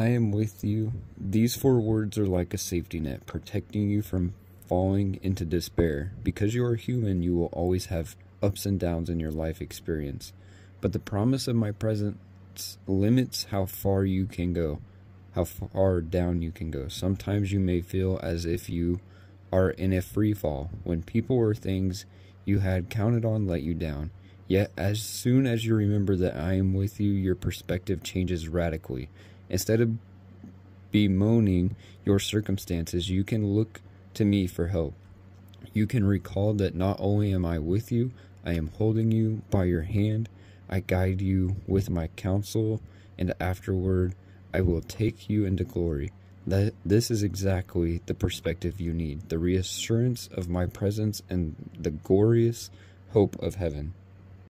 I am with you. These four words are like a safety net, protecting you from falling into despair. Because you are human, you will always have ups and downs in your life experience. But the promise of my presence limits how far you can go, how far down you can go. Sometimes you may feel as if you are in a free fall, when people or things you had counted on let you down. Yet, as soon as you remember that I am with you, your perspective changes radically. Instead of bemoaning your circumstances, you can look to me for help. You can recall that not only am I with you, I am holding you by your hand. I guide you with my counsel, and afterward, I will take you into glory. This is exactly the perspective you need, the reassurance of my presence and the glorious hope of heaven.